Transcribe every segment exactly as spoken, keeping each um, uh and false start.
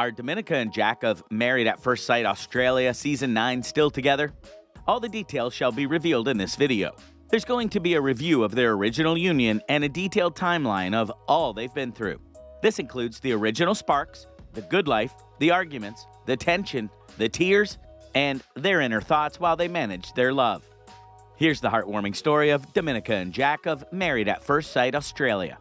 Are Domenica and Jack of Married at First Sight Australia Season nine still together? All the details shall be revealed in this video. There's going to be a review of their original union and a detailed timeline of all they've been through. This includes the original sparks, the good life, the arguments, the tension, the tears, and their inner thoughts while they manage their love. Here's the heartwarming story of Domenica and Jack of Married at First Sight Australia.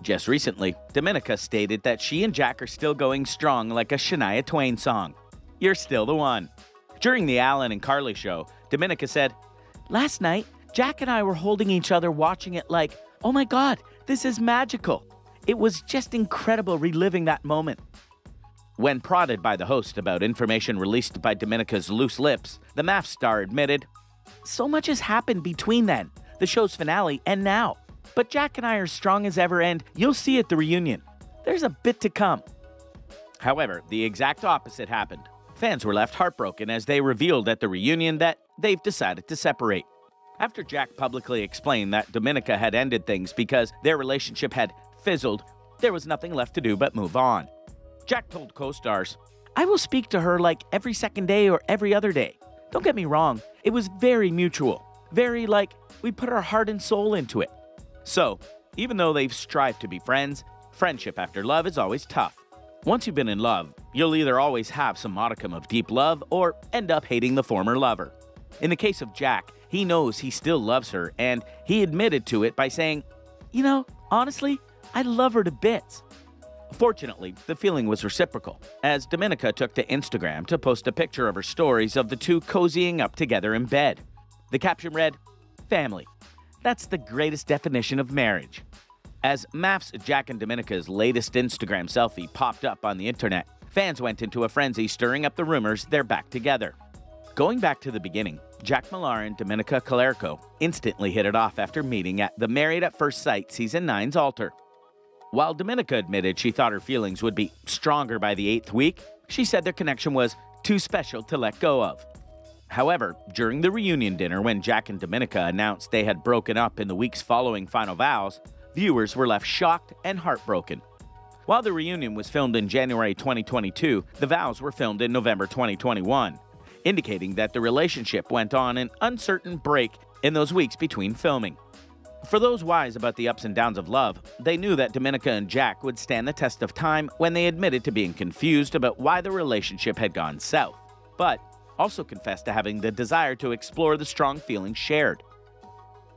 Just recently, Domenica stated that she and Jack are still going strong like a Shania Twain song, "You're Still the One." During the Alan and Carly show, Domenica said, "Last night, Jack and I were holding each other watching it like, oh my God, this is magical. It was just incredible reliving that moment." When prodded by the host about information released by Domenica's loose lips, the M A F star admitted, "So much has happened between then, the show's finale, and now. But Jack and I are strong as ever, and you'll see at the reunion. There's a bit to come." However, the exact opposite happened. Fans were left heartbroken as they revealed at the reunion that they've decided to separate. After Jack publicly explained that Domenica had ended things because their relationship had fizzled, there was nothing left to do but move on. Jack told co-stars, "I will speak to her like every second day or every other day. Don't get me wrong, it was very mutual, very like we put our heart and soul into it." So, even though they've strived to be friends, friendship after love is always tough. Once you've been in love, you'll either always have some modicum of deep love or end up hating the former lover. In the case of Jack, he knows he still loves her, and he admitted to it by saying, "You know, honestly, I love her to bits." Fortunately, the feeling was reciprocal, as Domenica took to Instagram to post a picture of her stories of the two cozying up together in bed. The caption read, "Family. That's the greatest definition of marriage." As M A F's Jack and Domenica's latest Instagram selfie popped up on the internet, fans went into a frenzy, stirring up the rumors they're back together. Going back to the beginning, Jack Millar and Domenica Calarco instantly hit it off after meeting at the Married at First Sight Season nine's altar. While Domenica admitted she thought her feelings would be stronger by the eighth week, she said their connection was too special to let go of. However, during the reunion dinner when Jack and Domenica announced they had broken up in the weeks following final vows, viewers were left shocked and heartbroken. While the reunion was filmed in January twenty twenty-two, the vows were filmed in November twenty twenty-one, indicating that the relationship went on an uncertain break in those weeks between filming. For those wise about the ups and downs of love, they knew that Domenica and Jack would stand the test of time when they admitted to being confused about why the relationship had gone south, but also confessed to having the desire to explore the strong feelings shared.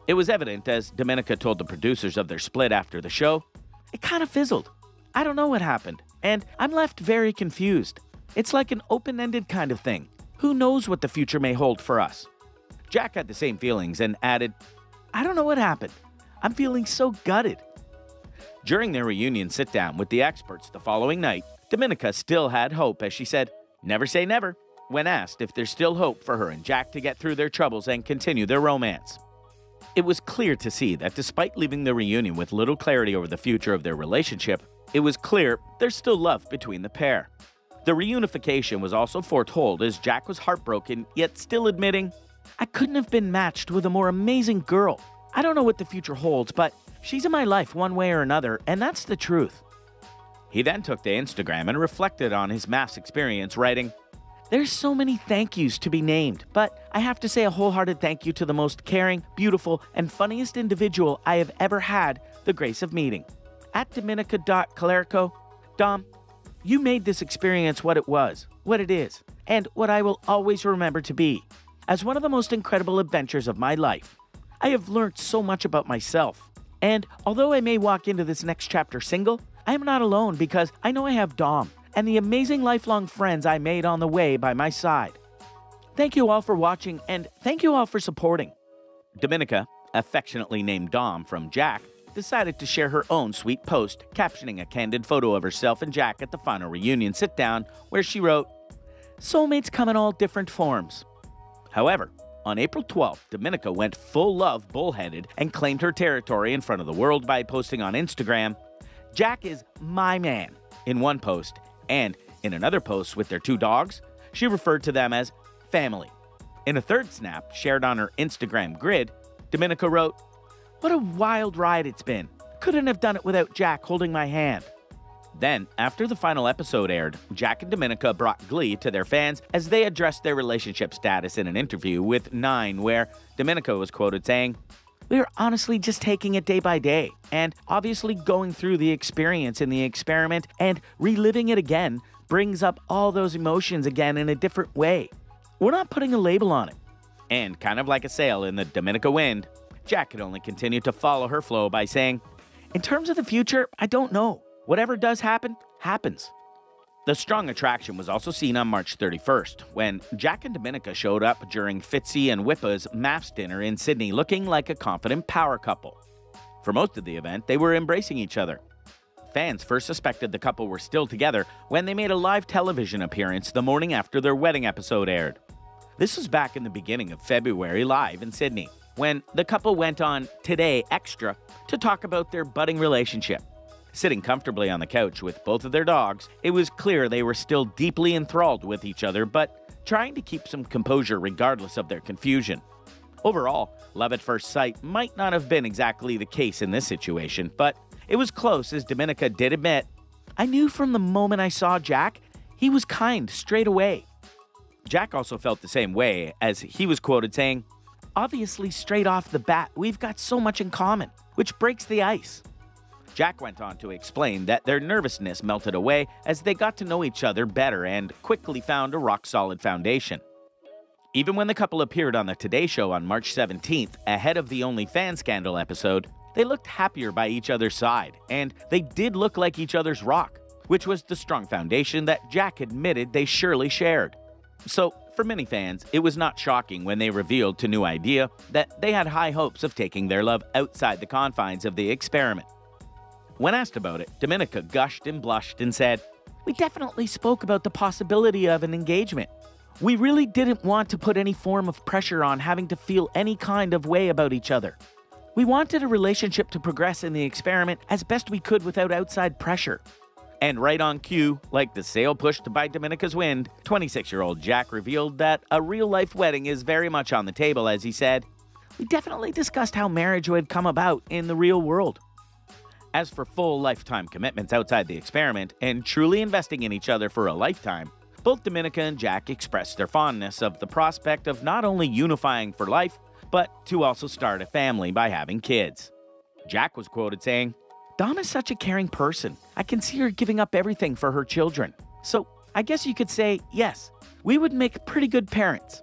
It was evident as Domenica told the producers of their split after the show, "It kind of fizzled. I don't know what happened, and I'm left very confused. It's like an open-ended kind of thing. Who knows what the future may hold for us?" Jack had the same feelings and added, "I don't know what happened. I'm feeling so gutted." During their reunion sit-down with the experts the following night, Domenica still had hope as she said, "Never say never," when asked if there's still hope for her and Jack to get through their troubles and continue their romance. It was clear to see that despite leaving the reunion with little clarity over the future of their relationship, it was clear there's still love between the pair. The reunification was also foretold as Jack was heartbroken, yet still admitting, "I couldn't have been matched with a more amazing girl. I don't know what the future holds, but she's in my life one way or another, and that's the truth." He then took to Instagram and reflected on his M A F's experience, writing, "There's so many thank yous to be named, but I have to say a wholehearted thank you to the most caring, beautiful, and funniest individual I have ever had the grace of meeting. At Domenica dot Calarco, Dom, you made this experience what it was, what it is, and what I will always remember to be, as one of the most incredible adventures of my life. I have learned so much about myself, and although I may walk into this next chapter single, I am not alone because I know I have Dom and the amazing lifelong friends I made on the way by my side. Thank you all for watching, and thank you all for supporting." Domenica, affectionately named Dom from Jack, decided to share her own sweet post, captioning a candid photo of herself and Jack at the final reunion sit-down, where she wrote, "Soulmates come in all different forms." However, on April twelfth, Domenica went full love bullheaded and claimed her territory in front of the world by posting on Instagram, "Jack is my man," in one post, and in another post with their two dogs, she referred to them as family. In a third snap shared on her Instagram grid, Domenica wrote, "What a wild ride it's been. Couldn't have done it without Jack holding my hand." Then, after the final episode aired, Jack and Domenica brought glee to their fans as they addressed their relationship status in an interview with Nine, where Domenica was quoted saying, "We are honestly just taking it day by day and obviously going through the experience in the experiment, and reliving it again brings up all those emotions again in a different way. We're not putting a label on it." And kind of like a sail in the Domenica wind, Jack could only continue to follow her flow by saying, "In terms of the future, I don't know. Whatever does happen, happens." The strong attraction was also seen on March thirty-first, when Jack and Domenica showed up during Fitzy and Whippa's M A F S dinner in Sydney looking like a confident power couple. For most of the event, they were embracing each other. Fans first suspected the couple were still together when they made a live television appearance the morning after their wedding episode aired. This was back in the beginning of February live in Sydney, when the couple went on Today Extra to talk about their budding relationship. Sitting comfortably on the couch with both of their dogs, it was clear they were still deeply enthralled with each other, but trying to keep some composure regardless of their confusion. Overall, love at first sight might not have been exactly the case in this situation, but it was close, as Domenica did admit, "I knew from the moment I saw Jack, he was kind straight away." Jack also felt the same way, as he was quoted saying, "Obviously, straight off the bat, we've got so much in common, which breaks the ice." Jack went on to explain that their nervousness melted away as they got to know each other better and quickly found a rock-solid foundation. Even when the couple appeared on the Today Show on March seventeenth, ahead of the OnlyFans scandal episode, they looked happier by each other's side, and they did look like each other's rock, which was the strong foundation that Jack admitted they surely shared. So, for many fans, it was not shocking when they revealed to New Idea that they had high hopes of taking their love outside the confines of the experiment. When asked about it, Domenica gushed and blushed and said, "We definitely spoke about the possibility of an engagement. We really didn't want to put any form of pressure on having to feel any kind of way about each other. We wanted a relationship to progress in the experiment as best we could without outside pressure." And right on cue, like the sail pushed by Domenica's wind, twenty-six-year-old Jack revealed that a real-life wedding is very much on the table, as he said, "We definitely discussed how marriage would come about in the real world." As for full lifetime commitments outside the experiment and truly investing in each other for a lifetime, both Domenica and Jack expressed their fondness of the prospect of not only unifying for life, but to also start a family by having kids. Jack was quoted saying, "Dom is such a caring person. I can see her giving up everything for her children. So I guess you could say, yes, we would make pretty good parents."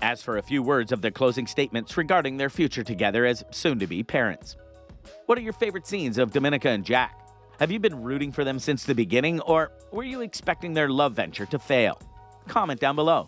As for a few words of their closing statements regarding their future together as soon-to-be parents. What are your favorite scenes of Domenica and Jack? Have you been rooting for them since the beginning, or were you expecting their love venture to fail? Comment down below.